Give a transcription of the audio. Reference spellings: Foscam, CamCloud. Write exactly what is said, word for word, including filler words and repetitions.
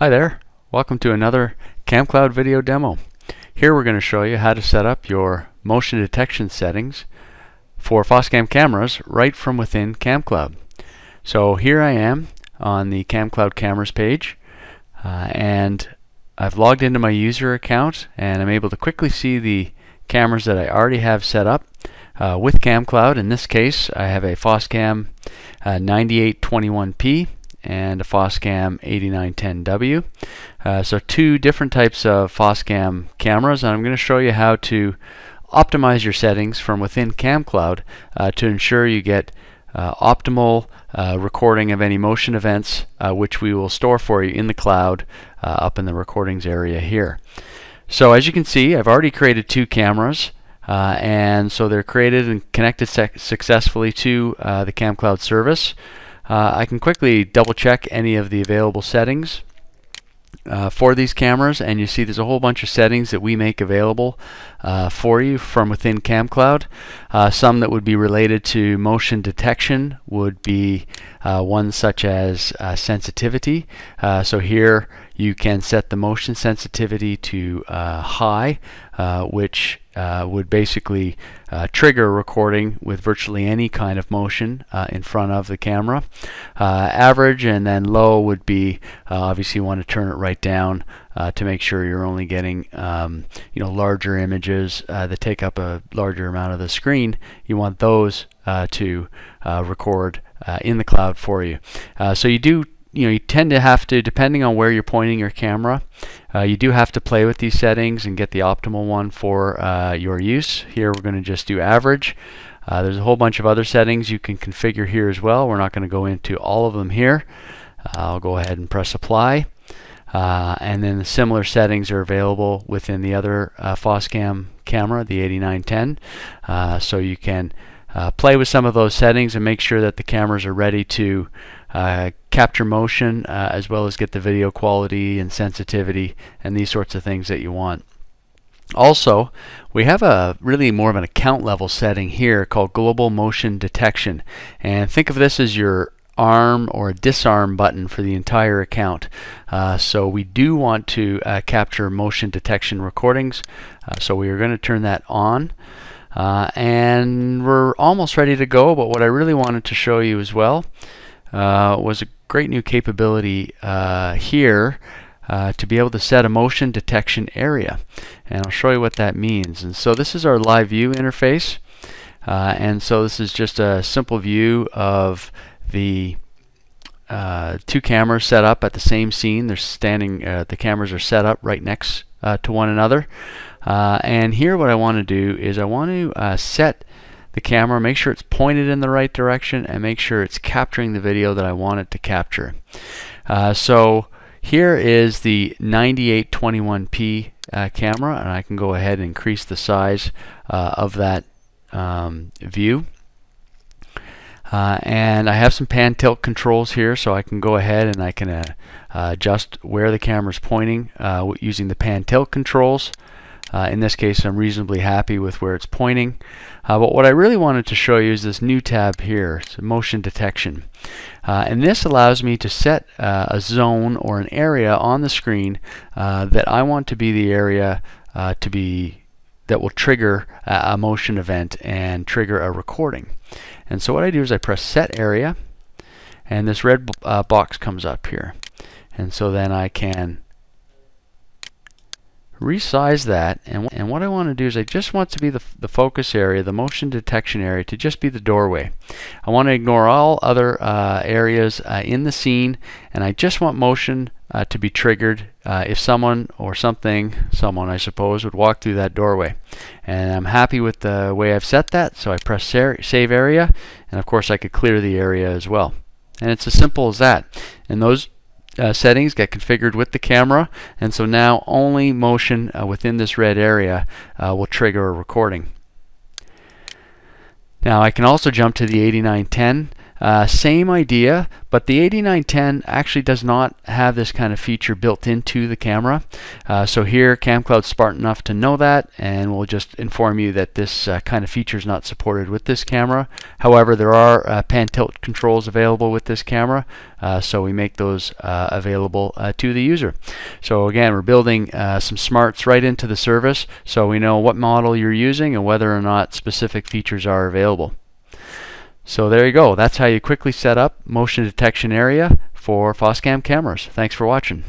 Hi there, welcome to another CamCloud video demo. Here we're going to show you how to set up your motion detection settings for Foscam cameras right from within CamCloud. So here I am on the CamCloud cameras page uh, and I've logged into my user account and I'm able to quickly see the cameras that I already have set up uh, with CamCloud. In this case I have a Foscam uh, ninety-eight twenty-one P and a Foscam eighty-nine ten W. Uh, so two different types of Foscam cameras, and I'm going to show you how to optimize your settings from within CamCloud uh, to ensure you get uh, optimal uh, recording of any motion events, uh, which we will store for you in the cloud uh, up in the recordings area here. So as you can see, I've already created two cameras. Uh, and so they're created and connected successfully to uh, the CamCloud service. Uh, I can quickly double check any of the available settings uh, for these cameras, and you see there's a whole bunch of settings that we make available uh, for you from within CamCloud. Uh, some that would be related to motion detection would be uh, ones such as uh, sensitivity. Uh, so here you can set the motion sensitivity to uh, high, uh, which Uh, would basically uh, trigger recording with virtually any kind of motion uh, in front of the camera. Uh, average and then low would be uh, obviously you want to turn it right down uh, to make sure you're only getting um, you know, larger images uh, that take up a larger amount of the screen. You want those uh, to uh, record uh, in the cloud for you. Uh, so you do you know, you tend to have to, depending on where you're pointing your camera, uh, you do have to play with these settings and get the optimal one for uh, your use. Here we're going to just do average. Uh, there's a whole bunch of other settings you can configure here as well. We're not going to go into all of them here. Uh, I'll go ahead and press apply. Uh, and then the similar settings are available within the other uh, Foscam camera, the eighty-nine ten. Uh, so you can uh, play with some of those settings and make sure that the cameras are ready to Uh, capture motion uh, as well as get the video quality and sensitivity and these sorts of things that you want. Also, we have a really more of an account level setting here called Global Motion Detection, and think of this as your arm or disarm button for the entire account. Uh, so we do want to uh, capture motion detection recordings, uh, so we are going to turn that on. Uh, and we're almost ready to go, but what I really wanted to show you as well Uh, was a great new capability uh, here uh, to be able to set a motion detection area, and I'll show you what that means. And so this is our live view interface, uh, and so this is just a simple view of the uh, two cameras set up at the same scene. They're standing, uh, the cameras are set up right next uh, to one another, uh, and here what I want to do is I want to uh, set the camera, make sure it's pointed in the right direction, and make sure it's capturing the video that I want it to capture. Uh, so here is the ninety-eight twenty-one P uh, camera, and I can go ahead and increase the size uh, of that um, view. Uh, and I have some pan tilt controls here, so I can go ahead and I can uh, uh, adjust where the camera's pointing uh, using the pan tilt controls. Uh, in this case, I'm reasonably happy with where it's pointing. Uh, but what I really wanted to show you is this new tab here, it's motion detection. Uh, and this allows me to set uh, a zone or an area on the screen uh, that I want to be the area uh, to be that will trigger a motion event and trigger a recording. And so what I do is I press set area, and this red uh, box comes up here. And so then I can resize that, and, and what I want to do is I just want to be the, the focus area, the motion detection area, to just be the doorway. I want to ignore all other uh, areas uh, in the scene, and I just want motion uh, to be triggered uh, if someone or something, someone I suppose, would walk through that doorway. And I'm happy with the way I've set that, so I press save area, and of course I could clear the area as well. And it's as simple as that. And those Uh, settings get configured with the camera, and so now only motion uh, within this red area uh, will trigger a recording. Now I can also jump to the eighty-nine ten Uh, same idea, but the eighty-nine ten actually does not have this kind of feature built into the camera. Uh, so here CamCloud's smart enough to know that, and we'll just inform you that this uh, kind of feature is not supported with this camera. However, there are uh, pan tilt controls available with this camera, uh, so we make those uh, available uh, to the user. So again, we're building uh, some smarts right into the service, so we know what model you're using and whether or not specific features are available. So there you go. That's how you quickly set up motion detection area for Foscam cameras. Thanks for watching.